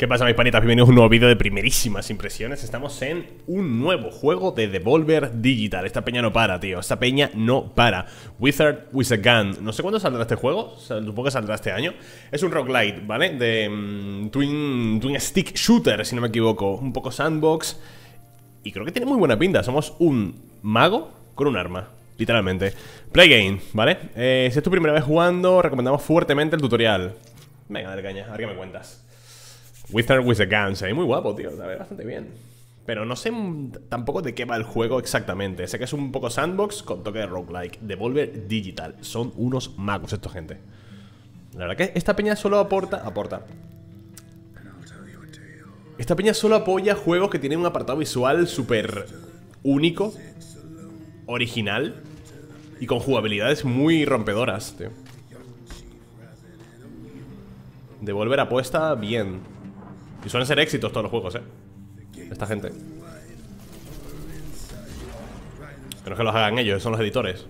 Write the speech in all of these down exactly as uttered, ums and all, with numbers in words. ¿Qué pasa, mis panitas? Bienvenidos a un nuevo vídeo de primerísimas impresiones. Estamos en un nuevo juego de Devolver Digital. Esta peña no para, tío. Esta peña no para. Wizard with a Gun. No sé cuándo saldrá este juego. Supongo que saldrá este año. Es un roguelite, ¿vale? De mmm, Twin, Twin Stick Shooter, si no me equivoco. Un poco sandbox. Y creo que tiene muy buena pinta. Somos un mago con un arma. Literalmente. Play game, ¿vale? Eh, si es tu primera vez jugando, recomendamos fuertemente el tutorial. Venga, dale caña. A ver qué me cuentas. Wizard with a Gun, se ve muy guapo, tío, se ve bastante bien. Pero no sé tampoco de qué va el juego exactamente. Sé que es un poco sandbox con toque de roguelike. Devolver Digital, son unos magos esta gente. La verdad que esta peña solo aporta... Aporta Esta peña solo apoya juegos que tienen un apartado visual súper único, original y con jugabilidades muy rompedoras, tío. Devolver apuesta bien. Y suelen ser éxitos todos los juegos, eh. Esta gente. Pero es que los hagan ellos, son los editores.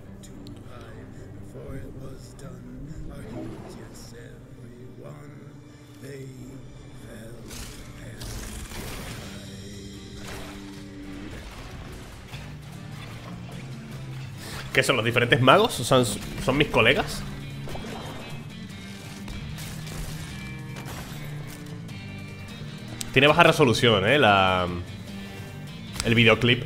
¿Qué son los diferentes magos? ¿Son, son mis colegas? Tiene baja resolución, eh, la... el videoclip.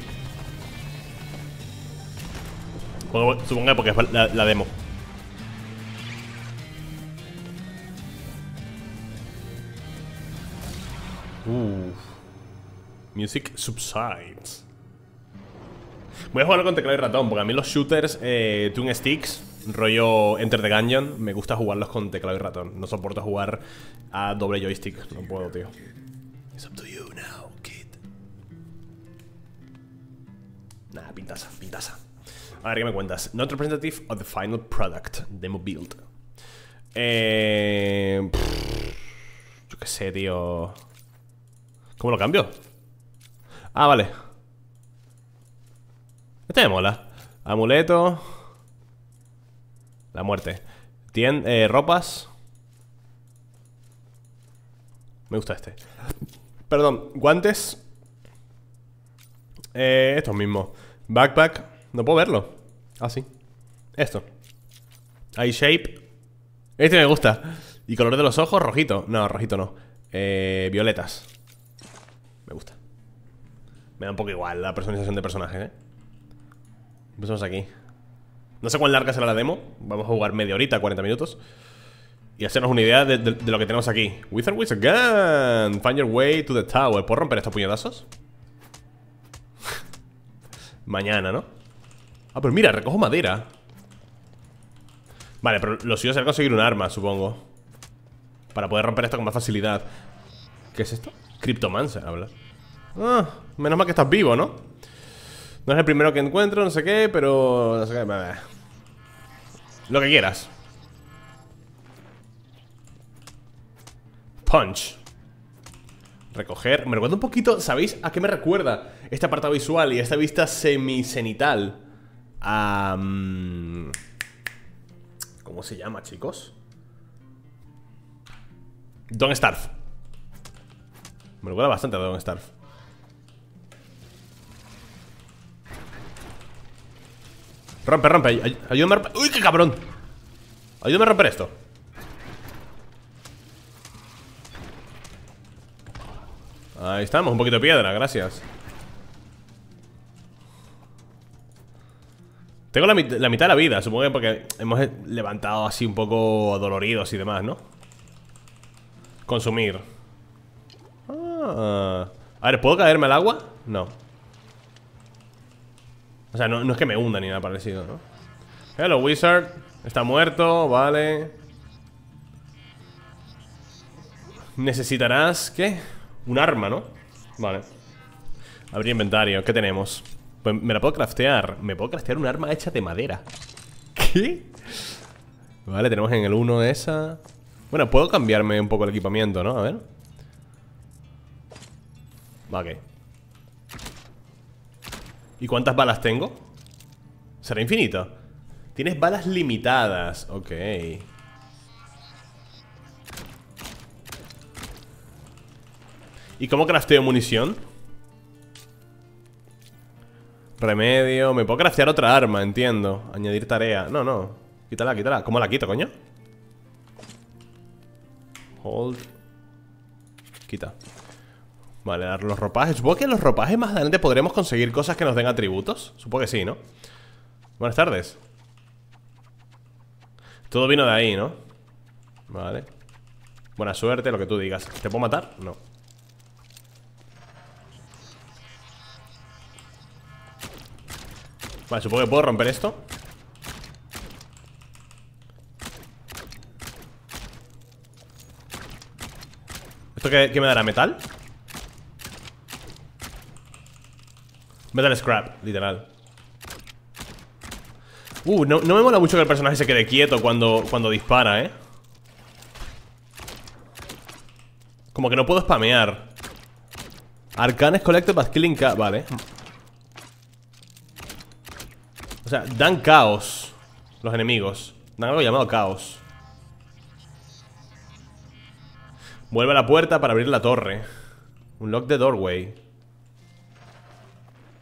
Supongo que porque es la, la demo. Uff. Music subsides. Voy a jugarlo con teclado y ratón, porque a mí los shooters, eh, Twin Sticks, rollo Enter the Gungeon, me gusta jugarlos con teclado y ratón. No soporto jugar a doble joystick, no puedo, tío. It's up to you now, kid. Nah, pintaza, pintaza. A ver, ¿qué me cuentas? Not representative of the final product. Demo build. Eh... Pff, yo qué sé, tío. ¿Cómo lo cambio? Ah, vale. Este me mola. Amuleto. La muerte. Tien, eh, ropas. Me gusta este. Perdón, guantes. Eh, estos mismos. Backpack. No puedo verlo. Ah, sí. Esto. Eye shape. Este me gusta. Y color de los ojos, rojito. No, rojito no. Eh, violetas. Me gusta. Me da un poco igual la personalización de personajes, ¿eh? Empezamos aquí. No sé cuán larga será la demo. Vamos a jugar media horita, cuarenta minutos. Y hacernos una idea de, de, de lo que tenemos aquí. Wizard with a Gun. Find your way to the tower. ¿Puedo romper estos puñetazos? Mañana, ¿no? Ah, pero mira, recojo madera. Vale, pero lo suyo será conseguir un arma, supongo, para poder romper esto con más facilidad. ¿Qué es esto? Cryptomancer, habla. Ah, menos mal que estás vivo, ¿no? No es el primero que encuentro, no sé qué, pero... no sé qué, vale. Lo que quieras. Punch. Recoger. Me recuerda un poquito, ¿sabéis a qué me recuerda? Este apartado visual y esta vista semi-cenital. um, ¿Cómo se llama, chicos? Don't Starve. Me recuerda bastante a Don't Starve. Rompe, rompe, ay ayúdame a romper. ¡Uy, qué cabrón! Ayúdame a romper esto. Ahí estamos, un poquito de piedra, gracias. Tengo la, mit la mitad de la vida, supongo que porque hemos levantado así un poco doloridos y demás, ¿no? Consumir. Ah. A ver, ¿puedo caerme al agua? No. O sea, no, no es que me hunda ni nada parecido, ¿no? Hello, Wizard. Está muerto, vale. Necesitarás... ¿qué? Un arma, ¿no? Vale. Abrir inventario, ¿qué tenemos? Pues me la puedo craftear. Me puedo craftear un arma hecha de madera. ¿Qué? Vale, tenemos en el uno esa. Bueno, puedo cambiarme un poco el equipamiento, ¿no? A ver. Vale. ¿Y cuántas balas tengo? ¿Será infinito? Tienes balas limitadas. Ok. ¿Y cómo crafteo munición? Remedio. Me puedo craftear otra arma, entiendo. Añadir tarea. No, no. Quítala, quítala. ¿Cómo la quito, coño? Hold. Quita. Vale, dar los ropajes. Supongo que los ropajes más adelante podremos conseguir cosas que nos den atributos. Supongo que sí, ¿no? Buenas tardes. Todo vino de ahí, ¿no? Vale. Buena suerte, lo que tú digas. ¿Te puedo matar? No. Vale, supongo que puedo romper esto. ¿Esto qué, qué me dará? ¿Metal? Metal scrap, literal. Uh, no, no me mola mucho que el personaje se quede quieto cuando, cuando dispara, ¿eh? Como que no puedo spamear. Arcanes collected but killing ca... Vale. O sea, dan caos los enemigos. Dan algo llamado caos. Vuelve a la puerta para abrir la torre. Unlock the doorway.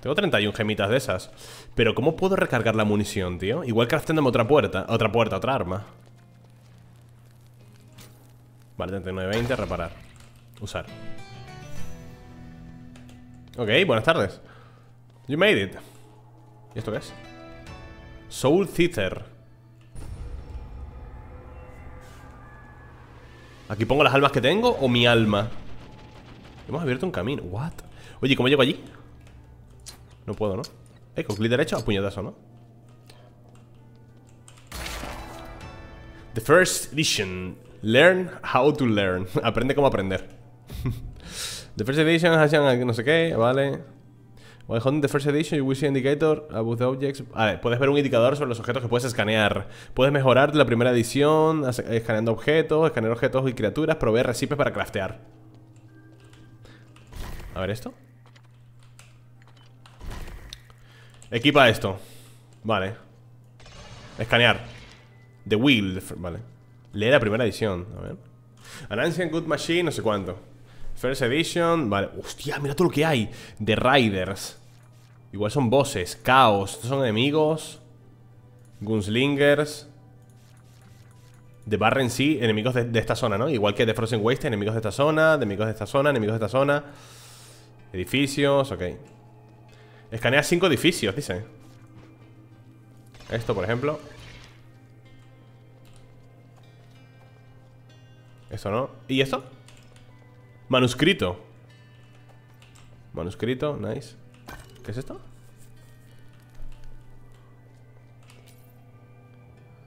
Tengo treinta y una gemitas de esas. Pero ¿cómo puedo recargar la munición, tío? Igual crafteándome otra puerta. Otra puerta, otra arma. Vale, treinta y nueve, veinte, reparar. Usar. Ok, buenas tardes. You made it. ¿Y esto qué es? Soul Theater. ¿Aquí pongo las almas que tengo o mi alma? Hemos abierto un camino. What? Oye, ¿cómo llego allí? No puedo, ¿no? Eh, con clic derecho a puñetazo, ¿no? The First Edition. Learn how to learn. Aprende cómo aprender. The First Edition Hashan, no sé qué, vale. While holding the First Edition, you will see indicator above the objects. Vale, puedes ver un indicador sobre los objetos que puedes escanear. Puedes mejorar la primera edición escaneando objetos, escanear objetos y criaturas, proveer recipes para craftear. A ver esto. Equipa esto. Vale. Escanear. The Wheel. Vale. Lee la primera edición. A ver. An Ancient Good Machine, no sé cuánto. First Edition. Vale. Hostia, mira todo lo que hay. The Riders. Igual son bosses. Caos. Estos son enemigos. Gunslingers. The Barren Sea. Enemigos de, de esta zona, ¿no? Igual que The Frozen Waste. Enemigos de esta zona. Enemigos de esta zona. Enemigos de esta zona. Edificios. Ok. Escanea cinco edificios, dice. Esto, por ejemplo. Esto no. ¿Y esto? Manuscrito. Manuscrito, nice. ¿Qué es esto?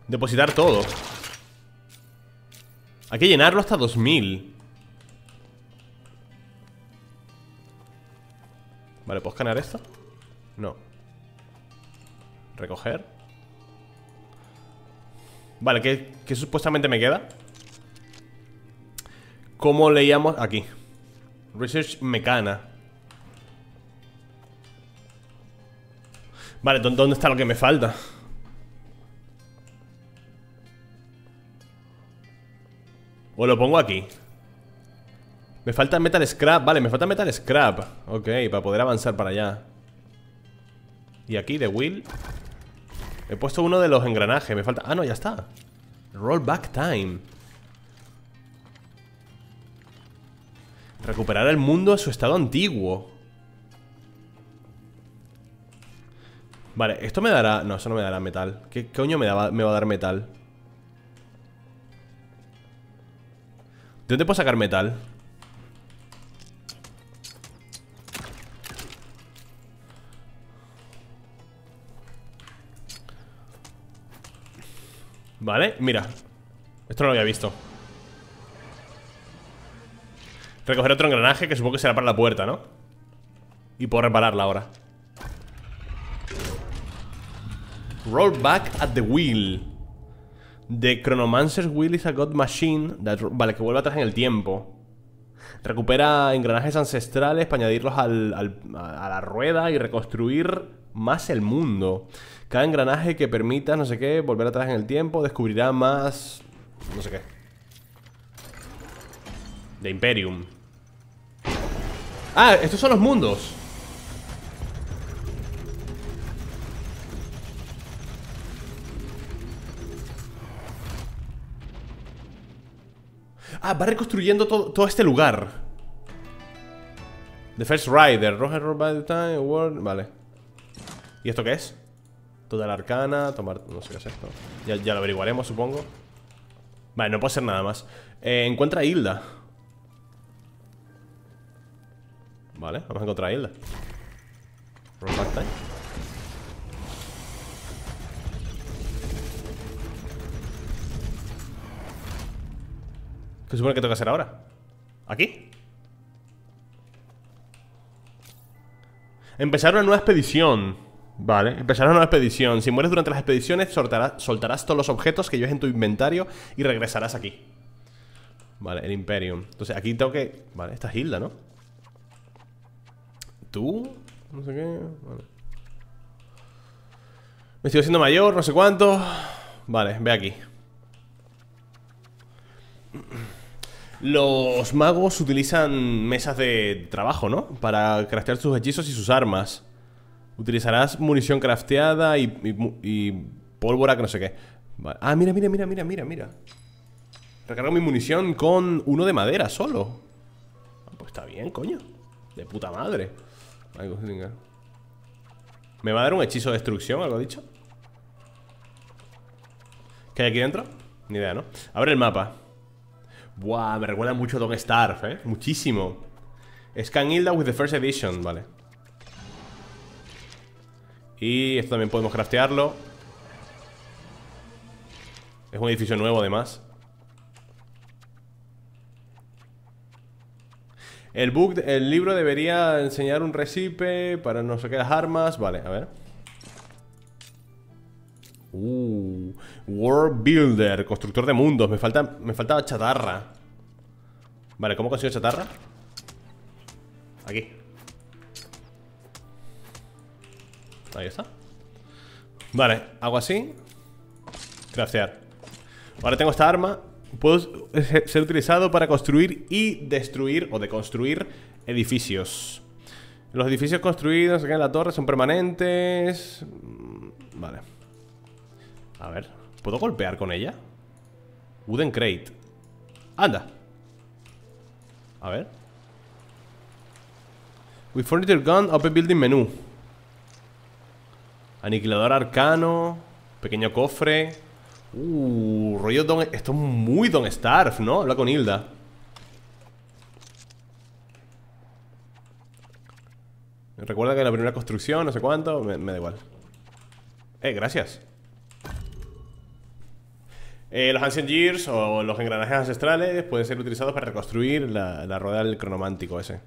Depositar todo. Hay que llenarlo hasta dos mil. Vale, ¿puedo escanear esto? No. Recoger. Vale, ¿qué, qué supuestamente me queda? ¿Cómo leíamos? Aquí. Research Mecana. Vale, ¿dónde está lo que me falta? O lo pongo aquí. Me falta Metal Scrap. Vale, me falta Metal Scrap. Ok, para poder avanzar para allá. Y aquí, de Will. He puesto uno de los engranajes. Me falta... Ah, no, ya está. Rollback time. Recuperar el mundo a su estado antiguo. Vale, esto me dará... No, eso no me dará metal. ¿Qué coño me, da... me va a dar metal? ¿De dónde puedo sacar metal? Vale, mira. Esto no lo había visto. Recoger otro engranaje que supongo que será para la puerta, ¿no? Y puedo repararla ahora. Roll back at the wheel. The Chronomancer's wheel is a god machine that... Vale, que vuelve atrás en el tiempo. Recupera engranajes ancestrales para añadirlos al, al, a la rueda y reconstruir más el mundo. Cada engranaje que permita, no sé qué, volver atrás en el tiempo, descubrirá más... No sé qué. The Imperium. Ah, estos son los mundos. Ah, va reconstruyendo todo, todo este lugar. The First Rider, Roger by the Time, World. Vale. ¿Y esto qué es? Toda la arcana, tomar. No sé qué es esto. Ya, ya lo averiguaremos, supongo. Vale, no puedo hacer nada más. Eh, encuentra a Hilda. Vale, vamos a encontrar a Hilda. Roll back time. ¿Qué supone que tengo que hacer ahora? ¿Aquí? Empezar una nueva expedición. Vale, empezar una nueva expedición. Si mueres durante las expediciones, soltarás, soltarás todos los objetos que lleves en tu inventario y regresarás aquí. Vale, el Imperium. Entonces aquí tengo que... Vale, esta es Hilda, ¿no? Tú... No sé qué... Vale. Me estoy haciendo mayor, no sé cuánto... Vale, ve aquí. Los magos utilizan mesas de trabajo, ¿no? Para craftear sus hechizos y sus armas. Utilizarás munición crafteada y, y, y pólvora que no sé qué. Vale. Ah, mira, mira, mira, mira, mira, mira. Recargo mi munición con uno de madera solo. Ah, pues está bien, coño. De puta madre. ¿Me va a dar un hechizo de destrucción, algo dicho? ¿Qué hay aquí dentro? Ni idea, ¿no? Abre el mapa. Buah, me recuerda mucho a Don't Starve, ¿eh? Muchísimo. Scan Hilda with the first edition, vale. Y esto también podemos craftearlo. Es un edificio nuevo, además. El book, el libro debería enseñar un recipe para no sé qué las armas. Vale, a ver. Uh, World Builder, constructor de mundos. Me falta, me falta chatarra. Vale, ¿cómo consigo chatarra? Aquí. Ahí está. Vale, hago así. Craftear. Ahora tengo esta arma. Puedo ser utilizado para construir y destruir o deconstruir edificios. Los edificios construidos acá en la torre son permanentes. Vale. A ver, ¿puedo golpear con ella? Wooden crate. Anda. A ver. With furniture gun, open building menú. Aniquilador arcano. Pequeño cofre. Uh, rollo Don... Esto es muy Don't Starve, ¿no? Habla con Hilda. Recuerda que la primera construcción, no sé cuánto. Me, me da igual. Eh, gracias. Eh, los Ancient Gears o los engranajes ancestrales pueden ser utilizados para reconstruir la, la rueda del cronomántico ese.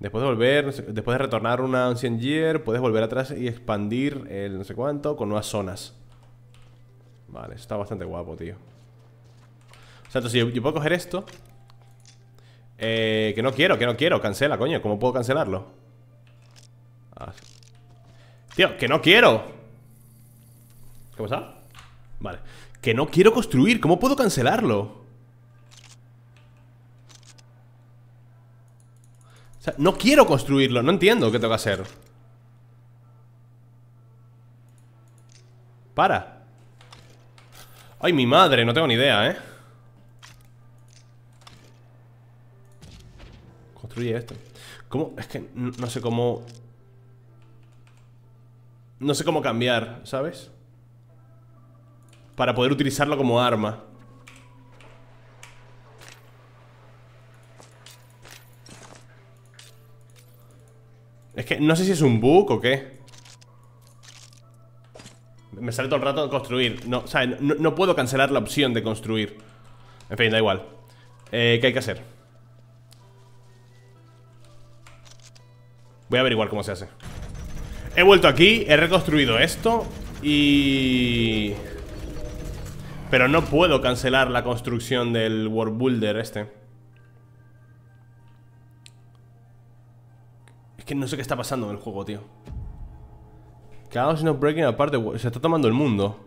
Después de volver, después de retornar una Ancient Gear, puedes volver atrás y expandir el no sé cuánto con nuevas zonas. Vale, eso está bastante guapo, tío. O sea, entonces yo, yo puedo coger esto. Eh, que no quiero, que no quiero. Cancela, coño. ¿Cómo puedo cancelarlo? Ah. Tío, que no quiero. ¿Qué pasa? Vale. Que no quiero construir, ¿cómo puedo cancelarlo? O sea, no quiero construirlo, no entiendo qué tengo que hacer. Para. Ay, mi madre, no tengo ni idea, ¿eh? Construye esto. ¿Cómo? Es que no sé cómo... No sé cómo cambiar, ¿sabes? Para poder utilizarlo como arma. Es que no sé si es un bug o qué. Me sale todo el rato de construir. No, o sea, no, no puedo cancelar la opción de construir. En fin, da igual. eh, ¿Qué hay que hacer? Voy a averiguar cómo se hace. He vuelto aquí, he reconstruido esto. Y... Pero no puedo cancelar la construcción del World Builder este. Es que no sé qué está pasando en el juego, tío. Chaos no breaking apart. Se está tomando el mundo.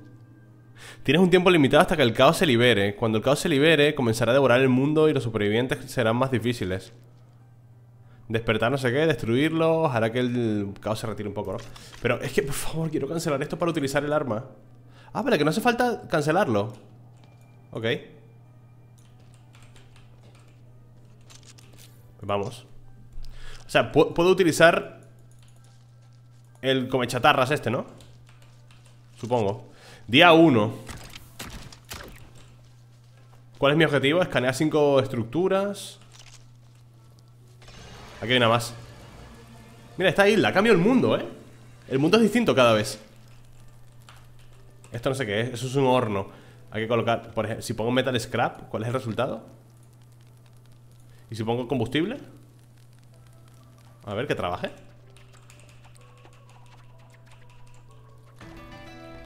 Tienes un tiempo limitado hasta que el caos se libere. Cuando el caos se libere, comenzará a devorar el mundo y los supervivientes serán más difíciles. Despertar no sé qué, destruirlos, hará que el caos se retire un poco, ¿no? Pero es que, por favor, quiero cancelar esto para utilizar el arma. Ah, pero que no hace falta cancelarlo. Ok. Pues vamos. O sea, puedo utilizar el comechatarras este, ¿no? Supongo. Día uno. ¿Cuál es mi objetivo? Escanear cinco estructuras. Aquí hay una más. Mira, esta isla, cambio el mundo, ¿eh? El mundo es distinto cada vez. Esto no sé qué es, eso es un horno. Hay que colocar, por ejemplo, si pongo metal scrap, ¿cuál es el resultado? ¿Y si pongo combustible? A ver, que trabaje.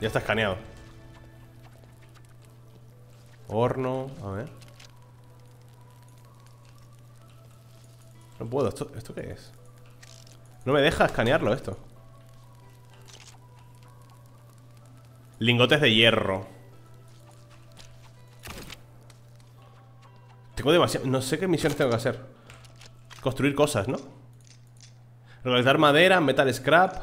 Ya está escaneado. Horno, a ver. No puedo, ¿esto, esto qué es? No me deja escanearlo esto. Lingotes de hierro. Tengo demasiado... No sé qué misiones tengo que hacer. Construir cosas, ¿no? Recolectar madera, metal scrap.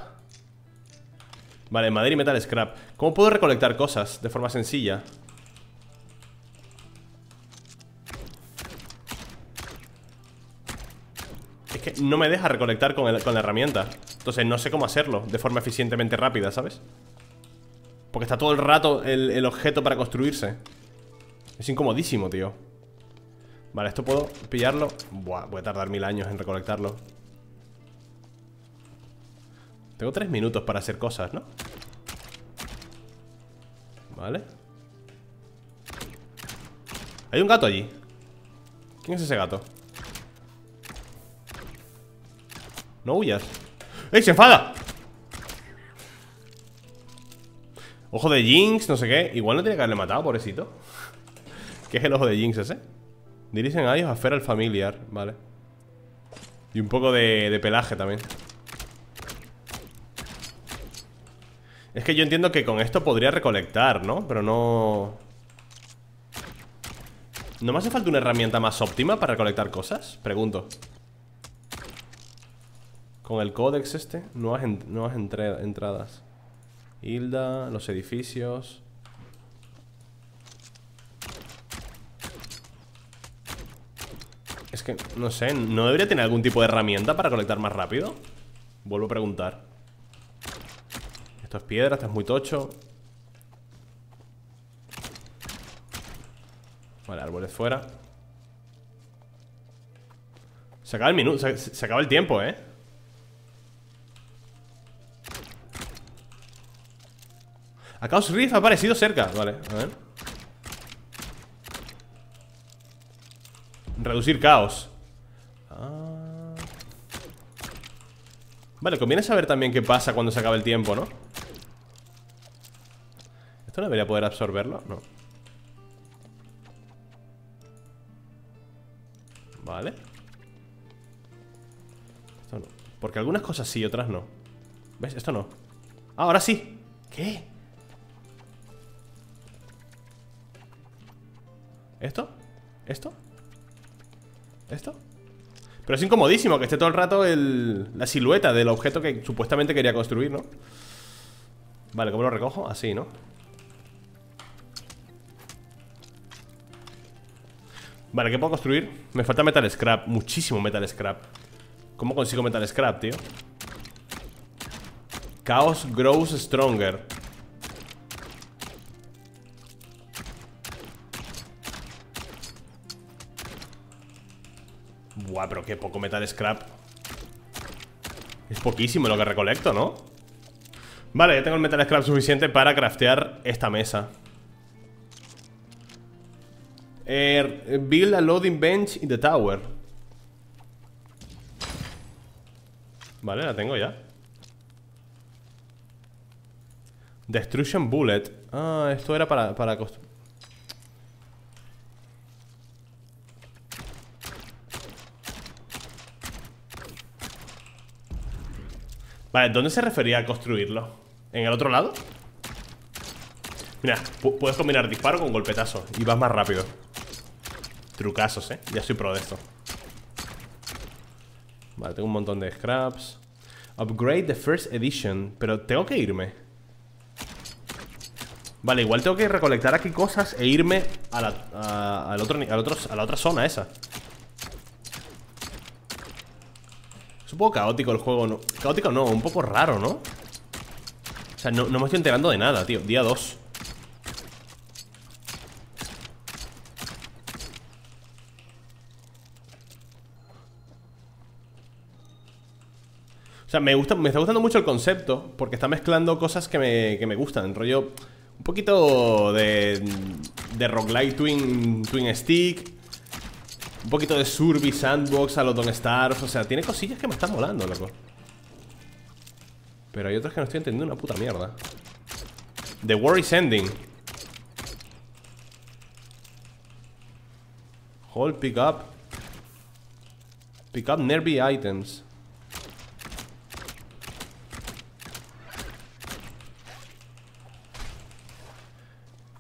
Vale, madera y metal scrap. ¿Cómo puedo recolectar cosas de forma sencilla? Es que no me deja recolectar con, el, con la herramienta. Entonces no sé cómo hacerlo de forma eficientemente rápida, ¿sabes? Porque está todo el rato el, el objeto para construirse. Es incomodísimo, tío. Vale, esto puedo pillarlo. Buah, voy a tardar mil años en recolectarlo. Tengo tres minutos para hacer cosas, ¿no? Vale. Hay un gato allí. ¿Quién es ese gato? No huyas. ¡Ey, se enfada! Ojo de Jinx, no sé qué. Igual no tiene que haberle matado, pobrecito. ¿Qué es el ojo de Jinx ese? Dirigen a ellos a Feral Familiar, vale. Y un poco de, de pelaje también. Es que yo entiendo que con esto podría recolectar, ¿no? Pero no... ¿No me hace falta una herramienta más óptima para recolectar cosas? Pregunto. Con el códex este. Nuevas, en, nuevas entre, entradas. Hilda, los edificios. Es que, no sé, ¿no debería tener algún tipo de herramienta para recolectar más rápido? Vuelvo a preguntar. Esto es piedra, esto es muy tocho. Vale, árboles fuera. Se acaba el minuto, se, se acaba el tiempo, ¿eh? A Chaos Rift ha aparecido cerca. Vale, a ver. Reducir caos. Ah. Vale, conviene saber también qué pasa cuando se acaba el tiempo, ¿no? ¿Esto no debería poder absorberlo? No. Vale. Esto no. Porque algunas cosas sí, otras no. ¿Ves? Esto no. Ah, ahora sí. ¿Qué? ¿Esto? ¿Esto? ¿Esto? Pero es incomodísimo que esté todo el rato el, la silueta del objeto que supuestamente quería construir, ¿no? Vale, ¿cómo lo recojo? Así, ¿no? Vale, ¿qué puedo construir? Me falta metal scrap, muchísimo metal scrap. ¿Cómo consigo metal scrap, tío? Chaos grows stronger. Buah, pero qué poco metal scrap. Es poquísimo lo que recolecto, ¿no? Vale, ya tengo el metal scrap suficiente para craftear esta mesa. eh, Build a loading bench in the tower. Vale, la tengo ya. Destruction bullet. Ah, esto era para, para construir. Vale, ¿dónde se refería a construirlo? ¿En el otro lado? Mira, puedes combinar disparo con golpetazo y vas más rápido. Trucazos, eh, ya soy pro de esto. Vale, tengo un montón de scraps. Upgrade the first edition. Pero tengo que irme. Vale, igual tengo que recolectar aquí cosas e irme a la, a, al otro, al otro, a la otra zona esa. Es un poco caótico el juego, ¿no? Caótico no, un poco raro, ¿no? O sea, no, no me estoy enterando de nada, tío. Día dos. O sea, me gusta, me está gustando mucho el concepto, porque está mezclando cosas que me, que me gustan. Rollo un poquito de, de roguelike twin, twin stick, un poquito de survey sandbox a los Don't Starve. O sea, tiene cosillas que me están molando, loco. Pero hay otras que no estoy entendiendo una puta mierda. The war is ending. Hold pick up. Pick up nervy items.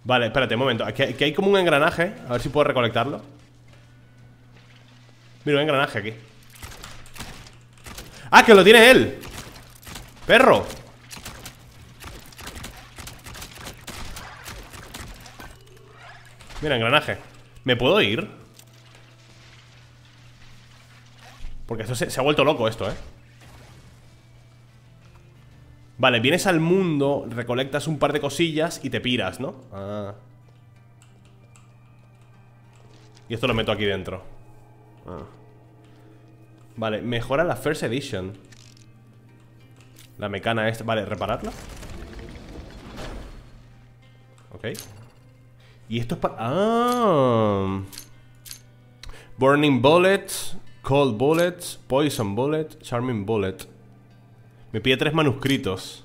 Vale, espérate un momento. Aquí hay como un engranaje. A ver si puedo recolectarlo. Mira, un engranaje aquí. ¡Ah, que lo tiene él! ¡Perro! Mira, engranaje. ¿Me puedo ir? Porque esto se, se ha vuelto loco esto, ¿eh? Vale, vienes al mundo, recolectas un par de cosillas y te piras, ¿no? Ah. Y esto lo meto aquí dentro. Ah. Vale, mejora la First Edition. La mecana esta. Vale, repararla. Ok. Y esto es para... Ah. Burning Bullets, Cold Bullets, Poison Bullet, Charming Bullet. Me pide tres manuscritos.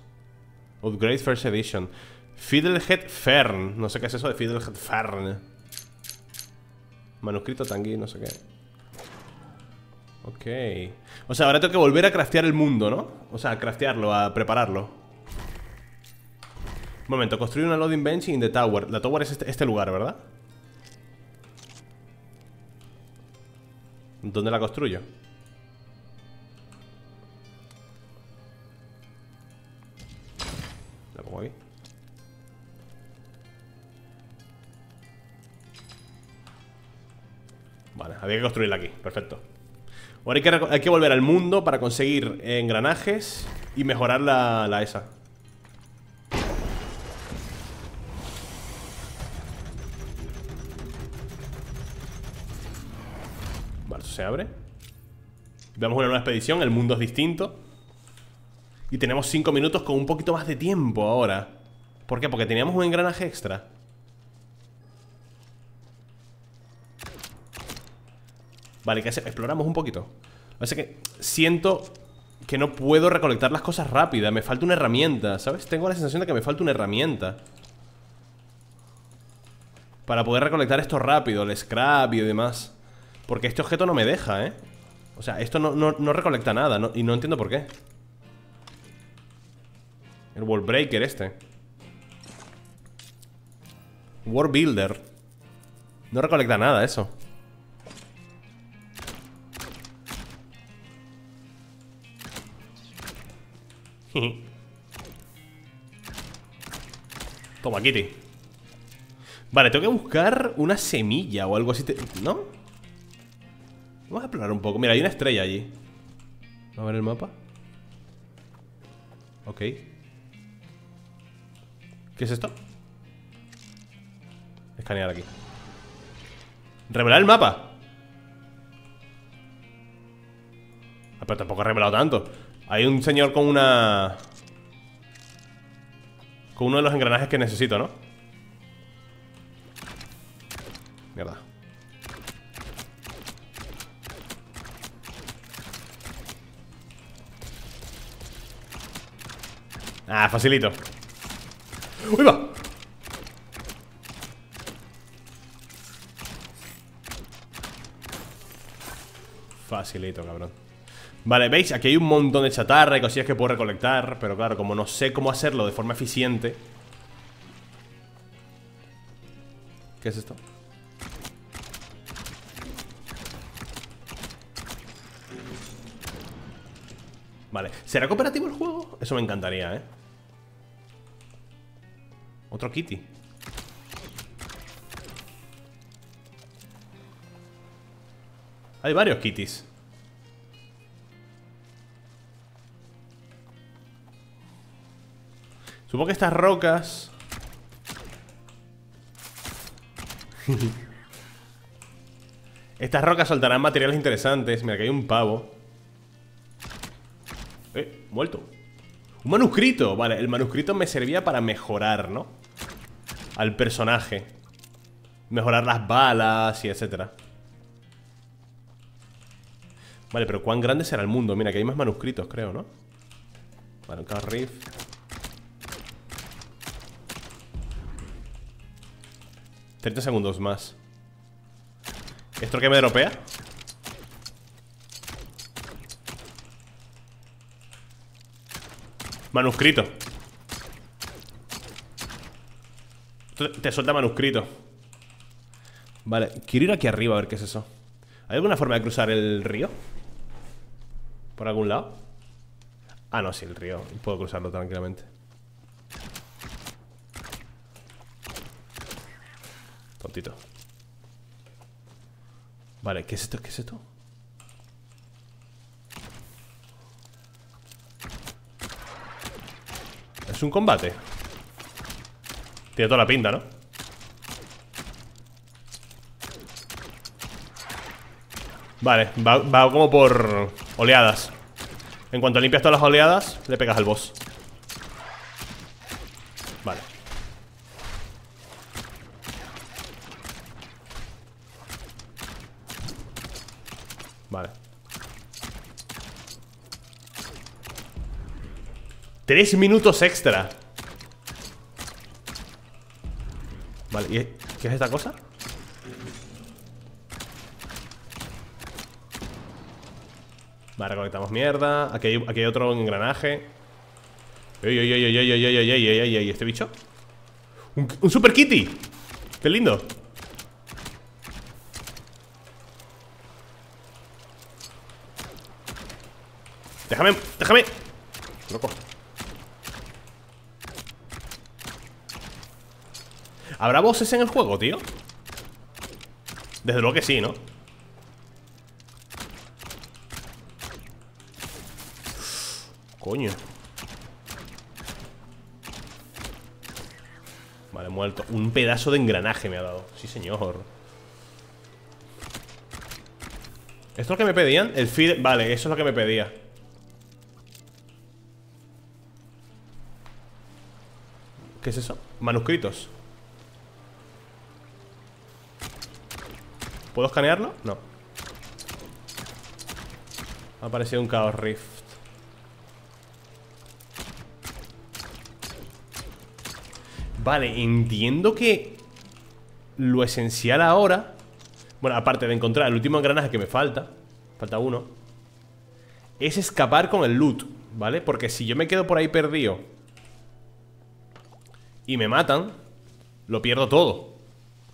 Upgrade First Edition. Fiddlehead Fern. No sé qué es eso de Fiddlehead Fern. Manuscrito Tanguy, no sé qué. Ok. O sea, ahora tengo que volver a craftear el mundo, ¿no? O sea, a craftearlo, a prepararlo. Un momento, construir una loading bench in the tower. La tower es este, este lugar, ¿verdad? ¿Dónde la construyo? Vale, había que construirla aquí, perfecto. Ahora hay que, hay que volver al mundo para conseguir engranajes y mejorar la, la esa. Vale, eso se abre. Veamos una nueva expedición, el mundo es distinto. Y tenemos cinco minutos con un poquito más de tiempo ahora. ¿Por qué? Porque teníamos un engranaje extra. Vale, que exploramos un poquito. Así que siento que no puedo recolectar las cosas rápidas. Me falta una herramienta, ¿sabes? Tengo la sensación de que me falta una herramienta para poder recolectar esto rápido, el scrap y demás. Porque este objeto no me deja, ¿eh? O sea, esto no, no, no recolecta nada, no, y no entiendo por qué. El wall breaker este. World builder. No recolecta nada eso. Toma, Kitty. Vale, tengo que buscar una semilla o algo así, te... ¿no? Vamos a explorar un poco. Mira, hay una estrella allí. Vamos a ver el mapa. Ok. ¿Qué es esto? Escanear aquí. Revelar el mapa. Ah, pero tampoco he revelado tanto. Hay un señor con una... Con uno de los engranajes que necesito, ¿no? Mierda. Ah, facilito. ¡Uy, va! Facilito, cabrón. Vale, ¿veis? Aquí hay un montón de chatarra y cosillas que puedo recolectar. Pero claro, como no sé cómo hacerlo de forma eficiente. ¿Qué es esto? Vale, ¿será cooperativo el juego? Eso me encantaría, ¿eh? Otro Kitty. Hay varios kitties. Supongo que estas rocas... Estas rocas soltarán materiales interesantes. Mira, que hay un pavo. Eh, muerto. Un manuscrito. Vale, el manuscrito me servía para mejorar, ¿no? Al personaje. Mejorar las balas y etcétera. Vale, pero ¿cuán grande será el mundo? Mira, que hay más manuscritos, creo, ¿no? Vale, un carriff. treinta segundos más. ¿Esto que me dropea? Manuscrito. Te suelta manuscrito. Vale, quiero ir aquí arriba a ver qué es eso. ¿Hay alguna forma de cruzar el río? ¿Por algún lado? Ah, no, sí, el río. Puedo cruzarlo tranquilamente. Tontito. Vale, ¿qué es esto? ¿Qué es esto? ¿Es un combate? Tiene toda la pinta, ¿no? Vale, va, va como por oleadas. En cuanto limpias todas las oleadas, le pegas al boss. Vale. Vale. Tres minutos extra. Vale, ¿y qué es esta cosa? Vale, recolectamos mierda. Aquí hay, aquí hay otro engranaje. Ey, ey, ey, ey, ey, ey, ey, ey, ey, ey, este bicho. Un, un super kitty. Qué lindo. Déjame, déjame. Loco. ¿Habrá bosses en el juego, tío? Desde luego que sí, ¿no? Coño. Vale, muerto. Un pedazo de engranaje me ha dado. Sí, señor. ¿Esto es lo que me pedían? El feed... Vale, eso es lo que me pedía. ¿Qué es eso? Manuscritos. ¿Puedo escanearlo? No. Ha aparecido un Chaos Rift. Vale, entiendo que lo esencial ahora, bueno, aparte de encontrar el último engranaje que me falta, falta uno, es escapar con el loot, ¿vale? Porque si yo me quedo por ahí perdido y me matan, lo pierdo todo,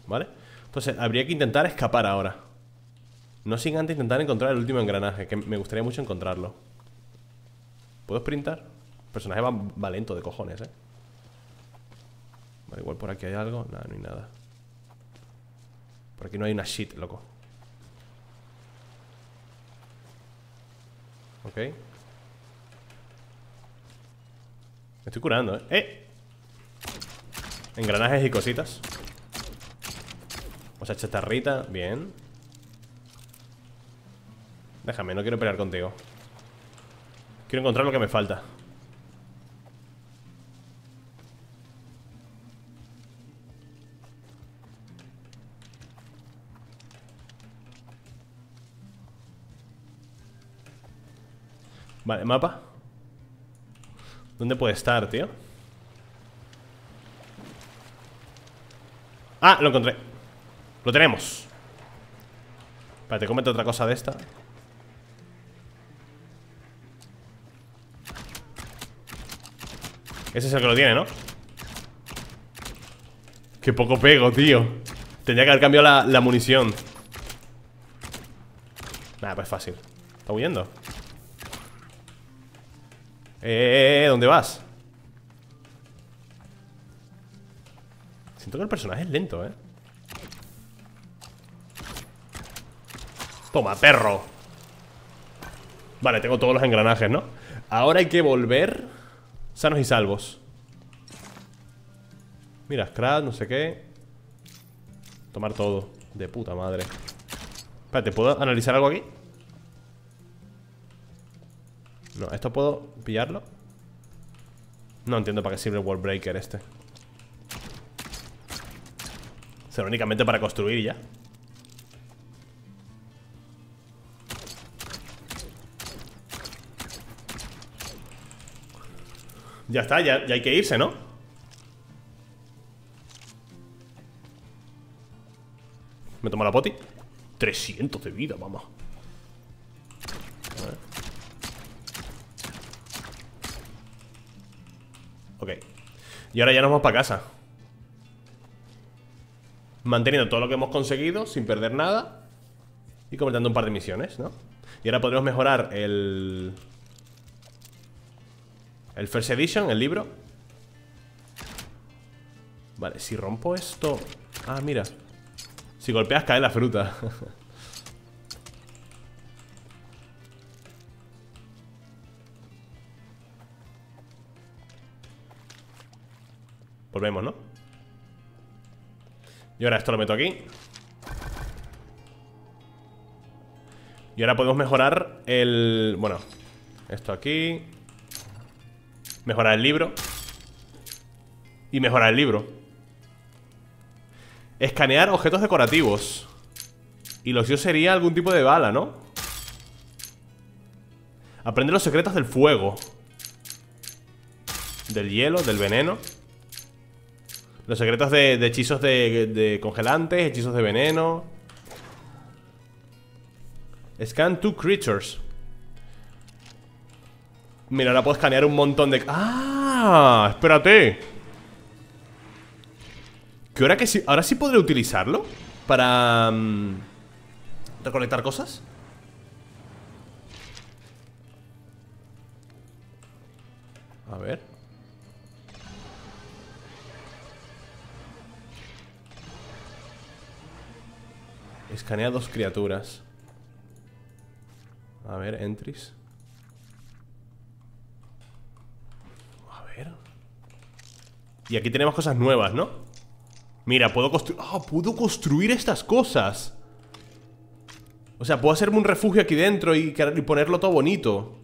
¿vale? Entonces habría que intentar escapar ahora. No sin antes intentar encontrar el último engranaje, que me gustaría mucho encontrarlo. ¿Puedo sprintar? El personaje va, va lento de cojones, ¿eh? Vale, igual por aquí hay algo. Nada, no hay nada. Por aquí no hay una shit, loco. Ok. Me estoy curando, ¿eh? ¡Eh! Engranajes y cositas. O sea, chatarrita. Bien. Déjame, no quiero pelear contigo. Quiero encontrar lo que me falta. Vale, mapa. ¿Dónde puede estar, tío? Ah, lo encontré. Lo tenemos. Vale, te comento otra cosa de esta. Ese es el que lo tiene, ¿no? Qué poco pego, tío. Tendría que haber cambiado la, la munición. Nada, pues fácil. ¿Está huyendo? Eh, ¿dónde vas? Siento que el personaje es lento, eh. Toma, perro. Vale, tengo todos los engranajes, ¿no? Ahora hay que volver sanos y salvos. Mira, Scratch, no sé qué. Tomar todo. De puta madre. Espérate, ¿puedo analizar algo aquí? No, ¿esto puedo pillarlo? No entiendo para qué sirve el wall breaker este. Será únicamente para construir y ya. Ya está, ya, ya hay que irse, ¿no? Me tomo la poti. trescientos de vida, mamá. Ok. Y ahora ya nos vamos para casa, manteniendo todo lo que hemos conseguido sin perder nada y completando un par de misiones, ¿no? Y ahora podremos mejorar el... el First Edition, el libro. Vale, si rompo esto... Ah, mira. Si golpeas cae la fruta. Volvemos, ¿no? Y ahora esto lo meto aquí. Y ahora podemos mejorar el... Bueno, esto aquí. Mejorar el libro. Y mejorar el libro. Escanear objetos decorativos. Y lo suyo sería algún tipo de bala, ¿no? Aprender los secretos del fuego, del hielo, del veneno. Los secretos de, de hechizos de, de congelantes, hechizos de veneno. Scan two creatures. Mira, ahora puedo escanear un montón de... ¡Ah! Espérate. ¿Que ahora, que sí, ahora sí podré utilizarlo? Para... Um, recolectar cosas. A ver. Escanea dos criaturas. A ver, entries. A ver. Y aquí tenemos cosas nuevas, ¿no? Mira, puedo construir... ¡Ah! Oh, puedo construir estas cosas. O sea, puedo hacerme un refugio aquí dentro y, y ponerlo todo bonito.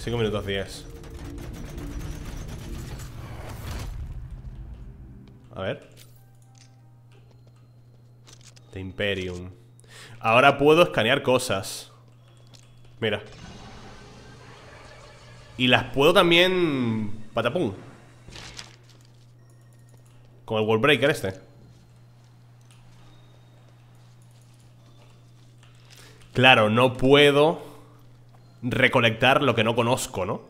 cinco minutos diez. A ver. The Imperium. Ahora puedo escanear cosas. Mira. Y las puedo también... patapum. Con el wall breaker este. Claro, no puedo... recolectar lo que no conozco, ¿no?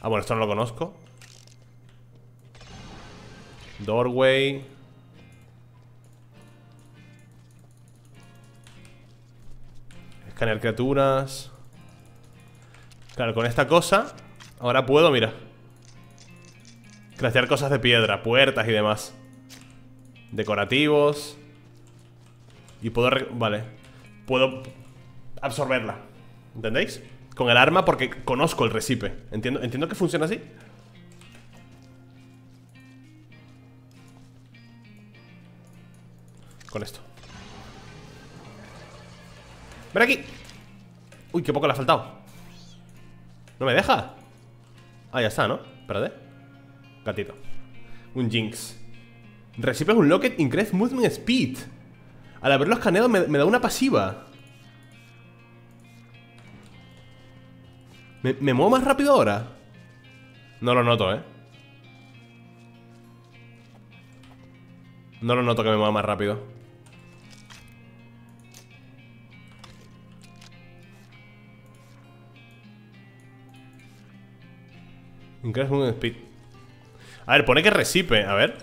Ah, bueno, esto no lo conozco. Doorway. Escanear criaturas. Claro, con esta cosa ahora puedo, mira, craftear cosas de piedra, puertas y demás. Decorativos. Y puedo... Vale. Puedo... absorberla, ¿entendéis? Con el arma porque conozco el recipe. Entiendo, entiendo que funciona así. Con esto. Ven aquí. Uy, qué poco le ha faltado. No me deja. Ah, ya está, ¿no? Espérate. Gatito. Un Jinx. Recipe es un locket, increase movement speed. Al haberlo escaneado me, me da una pasiva. Me, ¿Me muevo más rápido ahora? No lo noto, ¿eh? No lo noto que me mueva más rápido. Increase movement speed. A ver, pone que recipe, a ver.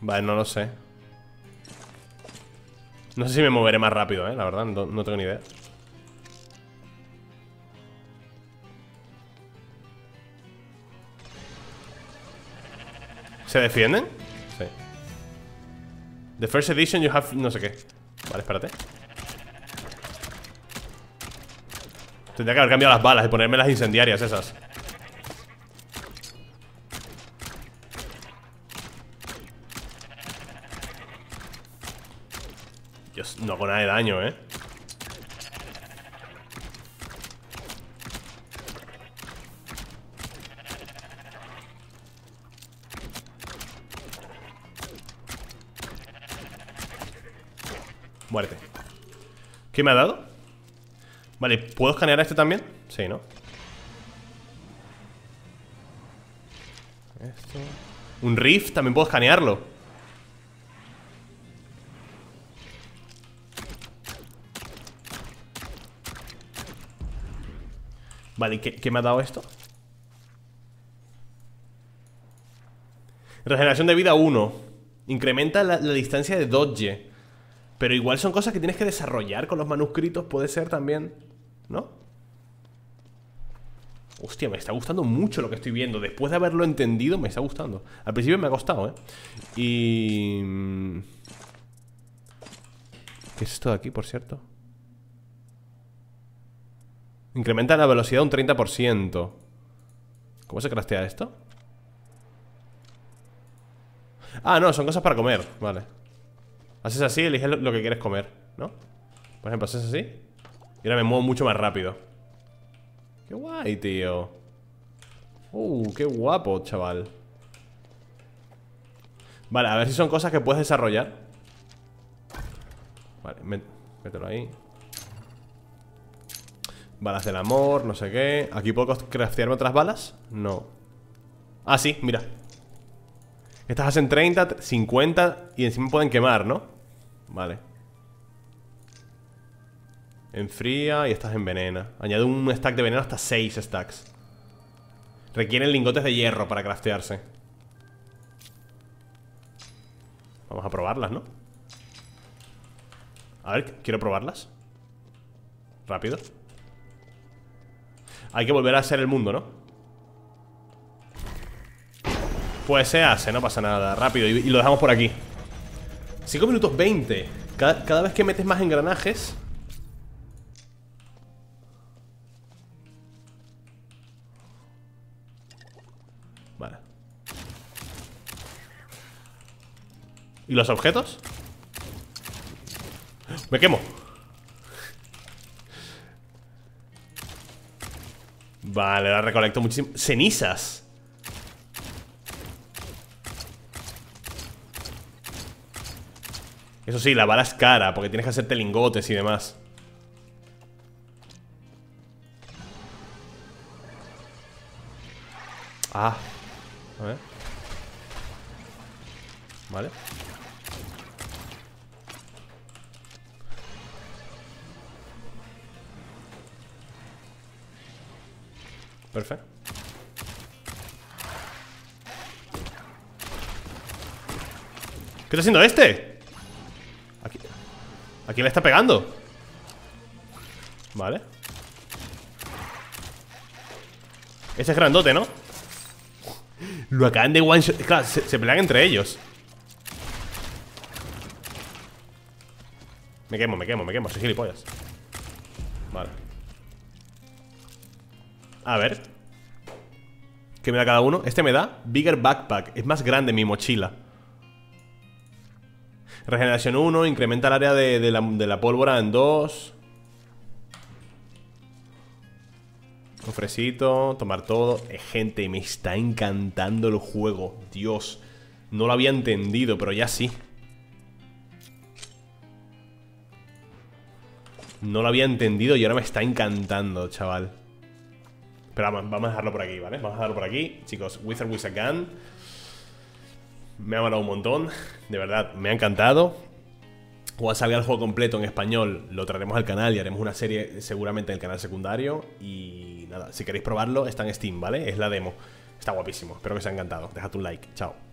Vale, no lo sé. No sé si me moveré más rápido, eh, la verdad, no, no tengo ni idea. ¿Se defienden? Sí. The first edition you have... no sé qué. Vale, espérate. Tendría que haber cambiado las balas y ponerme las incendiarias esas. Dios, no hago nada de daño, eh. Muerte. ¿Qué me ha dado? Vale, ¿puedo escanear a este también? Sí, ¿no? Esto. Un rift, también puedo escanearlo. Vale, ¿qué, qué me ha dado esto? Regeneración de vida uno. Incrementa la, la distancia de dodge. Pero igual son cosas que tienes que desarrollar con los manuscritos, puede ser también, ¿no? Hostia, me está gustando mucho lo que estoy viendo. Después de haberlo entendido, me está gustando. Al principio me ha costado, ¿eh? Y... ¿qué es esto de aquí, por cierto? Incrementa la velocidad un treinta por ciento. ¿Cómo se craftea esto? Ah, no, son cosas para comer, vale. Haces así, eliges lo que quieres comer, ¿no? Por ejemplo, haces así y ahora me muevo mucho más rápido. ¡Qué guay, tío! ¡Uh, qué guapo, chaval! Vale, a ver si son cosas que puedes desarrollar. Vale, mét mételo ahí. Balas del amor, no sé qué. ¿Aquí puedo craftearme otras balas? No. Ah, sí, mira. Estas hacen treinta, cincuenta y encima pueden quemar, ¿no? Vale. Enfría y estas envenena. Añado un stack de veneno hasta seis stacks. Requieren lingotes de hierro para craftearse. Vamos a probarlas, ¿no? A ver, quiero probarlas. Rápido. Hay que volver a hacer el mundo, ¿no? Pues se hace, no pasa nada. Rápido, y, y lo dejamos por aquí. Cinco minutos veinte. Cada, cada vez que metes más engranajes. Vale. ¿Y los objetos? Me quemo. Vale, la recolecto muchísimo. Cenizas. Eso sí, la bala es cara, porque tienes que hacerte lingotes y demás. Ah, a ver. Vale. Perfecto. ¿Qué está haciendo este? ¿A quién le está pegando? Vale. Ese es grandote, ¿no? Lo acaban de one shot. Claro, se, se pelean entre ellos. Me quemo, me quemo, me quemo. Soy gilipollas. Vale. A ver. ¿Qué me da cada uno? Este me da Bigger Backpack. Es más grande mi mochila. Regeneración uno, incrementa el área de, de, la, de la pólvora en dos. Cofrecito, tomar todo. eh, Gente, me está encantando el juego. Dios, no lo había entendido, pero ya sí. No lo había entendido y ahora me está encantando, chaval. Pero vamos, vamos a dejarlo por aquí, ¿vale? Vamos a dejarlo por aquí, chicos. Wizard with a Gun. Me ha molado un montón, de verdad, me ha encantado. Cuando salga el juego completo en español, lo traeremos al canal y haremos una serie seguramente en el canal secundario. Y nada, si queréis probarlo, está en Steam, ¿vale? Es la demo, está guapísimo, espero que os haya encantado. Dejad un like, chao.